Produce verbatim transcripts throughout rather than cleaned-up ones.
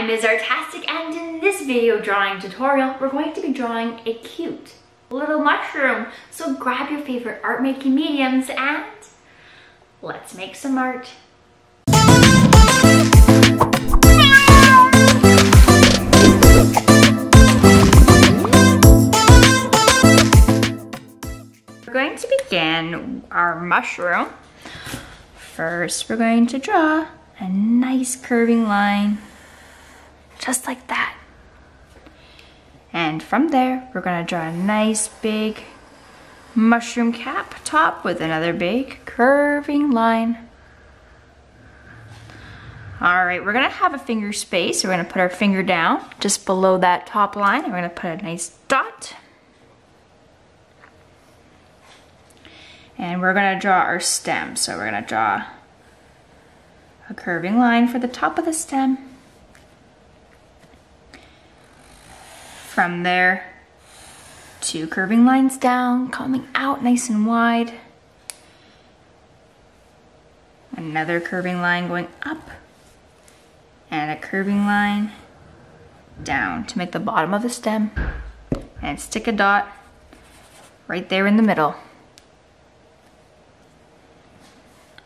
I'm Miz Artastic, and in this video drawing tutorial, we're going to be drawing a cute little mushroom. So grab your favorite art making mediums and let's make some art. We're going to begin our mushroom. First, we're going to draw a nice curving line, just like that. And from there, we're gonna draw a nice big mushroom cap top with another big curving line. All right, we're gonna have a finger space. So we're gonna put our finger down just below that top line. And we're gonna put a nice dot. And we're gonna draw our stem. So we're gonna draw a curving line for the top of the stem. From there, two curving lines down, coming out nice and wide. Another curving line going up, and a curving line down to make the bottom of the stem, and stick a dot right there in the middle.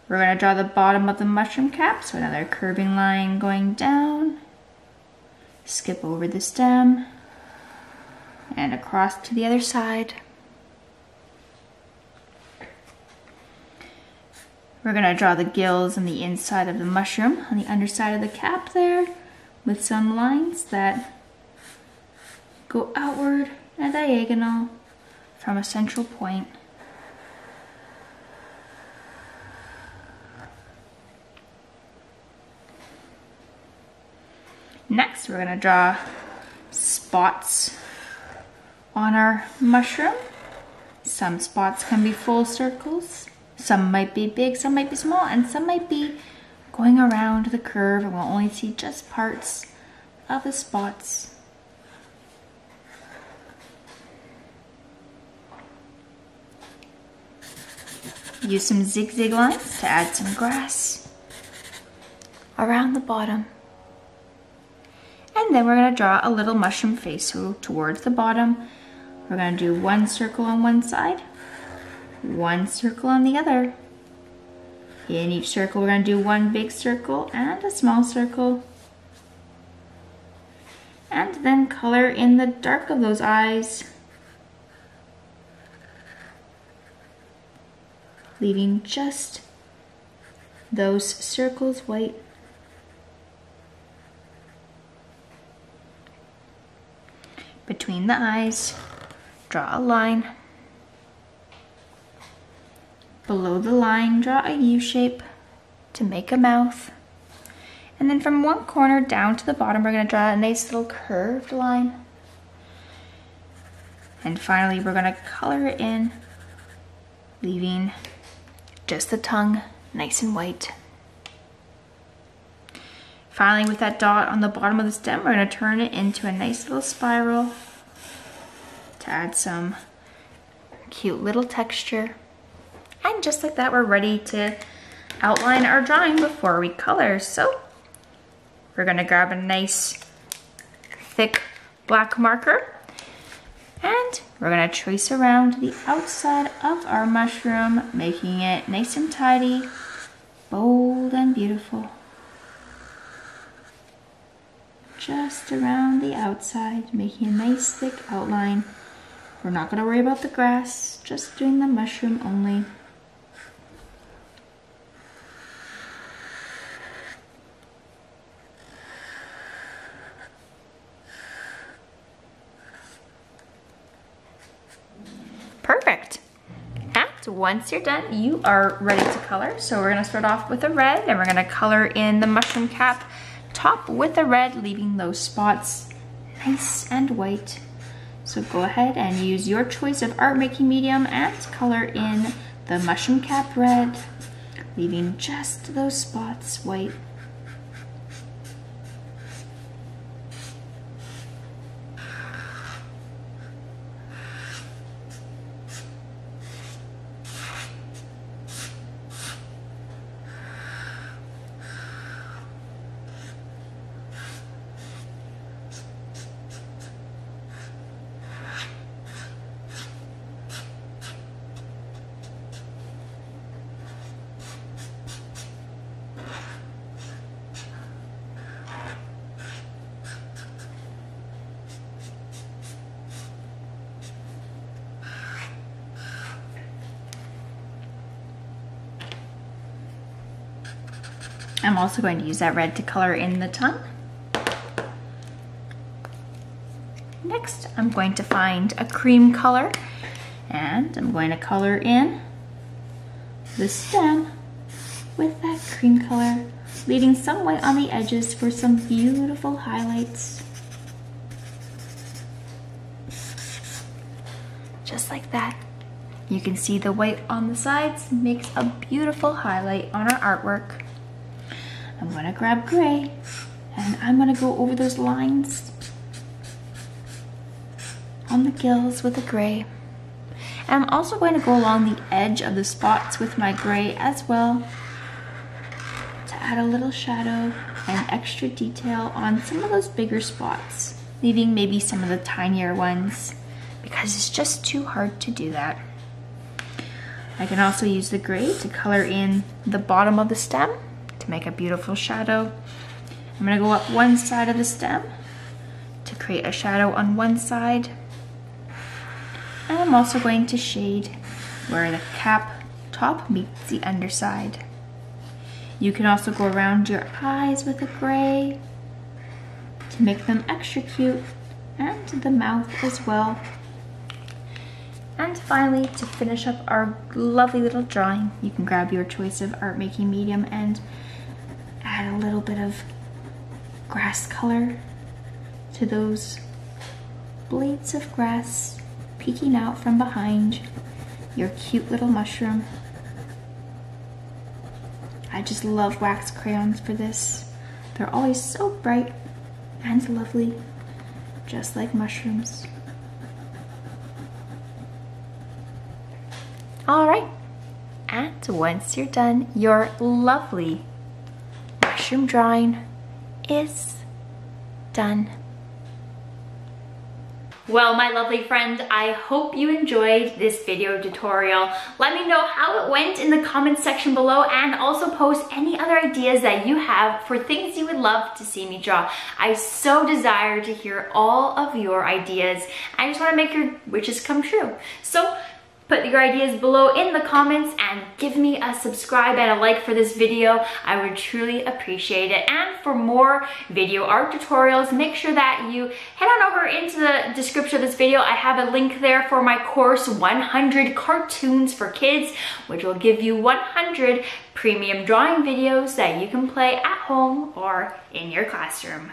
We're going to draw the bottom of the mushroom cap, so another curving line going down, skip over the stem, and across to the other side. We're going to draw the gills on the inside of the mushroom, on the underside of the cap there, with some lines that go outward and diagonal from a central point. Next, we're going to draw spots on our mushroom. Some spots can be full circles, some might be big, some might be small, and some might be going around the curve, and we'll only see just parts of the spots. Use some zigzag lines to add some grass around the bottom. And then we're going to draw a little mushroom face. So towards the bottom, we're going to do one circle on one side, one circle on the other. In each circle, we're going to do one big circle and a small circle. And then color in the dark of those eyes, leaving just those circles white. Between the eyes, draw a line. Below the line, draw a U-shape to make a mouth. And then from one corner down to the bottom, we're going to draw a nice little curved line. And finally, we're going to color it in, leaving just the tongue nice and white. Finally, with that dot on the bottom of the stem, we're going to turn it into a nice little spiral to add some cute little texture. And just like that, we're ready to outline our drawing before we color. So we're going to grab a nice thick black marker, and we're going to trace around the outside of our mushroom, making it nice and tidy, bold and beautiful. Just around the outside, making a nice thick outline. We're not going to worry about the grass, just doing the mushroom only. Perfect. And once you're done, you are ready to color. So we're going to start off with a red, and we're going to color in the mushroom cap top with the red, leaving those spots nice and white. So go ahead and use your choice of art making medium and color in the mushroom cap red, leaving just those spots white. I'm also going to use that red to color in the tongue. Next, I'm going to find a cream color and I'm going to color in the stem with that cream color, leaving some white on the edges for some beautiful highlights. Just like that. You can see the white on the sides makes a beautiful highlight on our artwork. I'm gonna grab gray and I'm gonna go over those lines on the gills with the gray. And I'm also going to go along the edge of the spots with my gray as well to add a little shadow and extra detail on some of those bigger spots, leaving maybe some of the tinier ones because it's just too hard to do that. I can also use the gray to color in the bottom of the stem to make a beautiful shadow. I'm gonna go up one side of the stem to create a shadow on one side. And I'm also going to shade where the cap top meets the underside. You can also go around your eyes with a gray to make them extra cute, and the mouth as well. And finally, to finish up our lovely little drawing, you can grab your choice of art making medium and add a little bit of grass color to those blades of grass peeking out from behind your cute little mushroom. I just love wax crayons for this. They're always so bright and lovely, just like mushrooms. All right, and once you're done, your lovely mushroom drawing is done. Well, my lovely friend, I hope you enjoyed this video tutorial. Let me know how it went in the comments section below, and also post any other ideas that you have for things you would love to see me draw. I so desire to hear all of your ideas. I just want to make your wishes come true. So put your ideas below in the comments and give me a subscribe and a like for this video. I would truly appreciate it. And for more video art tutorials, make sure that you head on over into the description of this video. I have a link there for my course, one hundred Cartoons for Kids, which will give you one hundred premium drawing videos that you can play at home or in your classroom.